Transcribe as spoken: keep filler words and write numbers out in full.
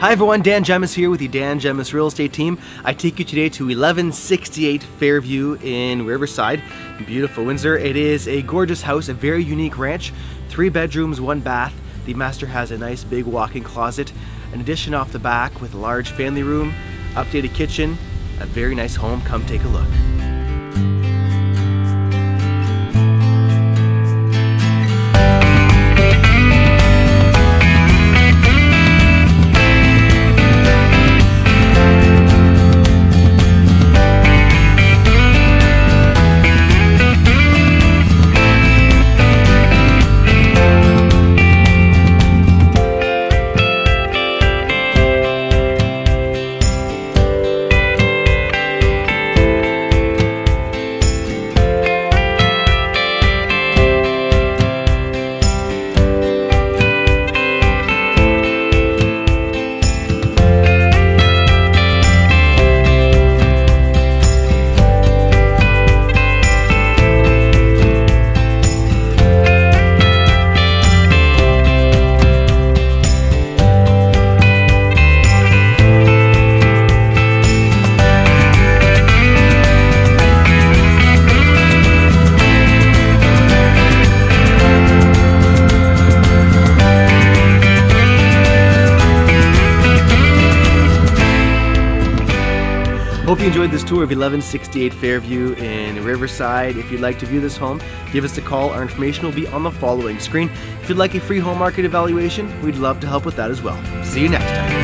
Hi everyone, Dan Gemus here with the Dan Gemus Real Estate Team. I take you today to eleven sixty-eight Fairview in Riverside, beautiful Windsor. It is a gorgeous house, a very unique ranch, three bedrooms, one bath. The master has a nice big walk-in closet, an addition off the back with a large family room, updated kitchen, a very nice home. Come take a look. Hope you enjoyed this tour of eleven sixty-eight Fairview in Riverside. If you'd like to view this home, give us a call. Our information will be on the following screen. If you'd like a free home market evaluation, we'd love to help with that as well. See you next time.